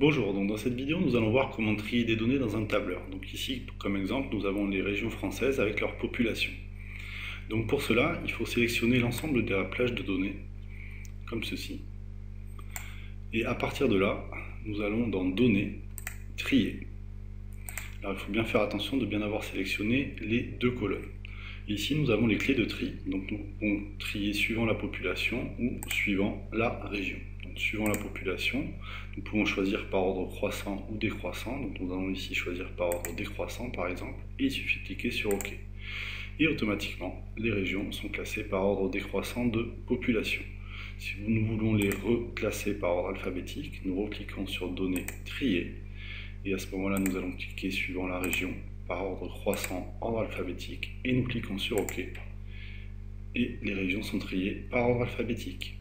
Bonjour, donc dans cette vidéo nous allons voir comment trier des données dans un tableur. Donc ici comme exemple nous avons les régions françaises avec leur population. Donc pour cela il faut sélectionner l'ensemble de la plage de données comme ceci. Et à partir de là nous allons dans données, trier. Alors il faut bien faire attention de bien avoir sélectionné les deux colonnes. Et ici nous avons les clés de tri, donc nous pouvons trier suivant la population ou suivant la région. Suivant la population, nous pouvons choisir par ordre croissant ou décroissant. Donc nous allons ici choisir par ordre décroissant par exemple, et il suffit de cliquer sur OK. Et automatiquement, les régions sont classées par ordre décroissant de population. Si nous voulons les reclasser par ordre alphabétique, nous recliquons sur Données, Trier, et à ce moment-là, nous allons cliquer suivant la région par ordre croissant, ordre alphabétique, et nous cliquons sur OK. Et les régions sont triées par ordre alphabétique.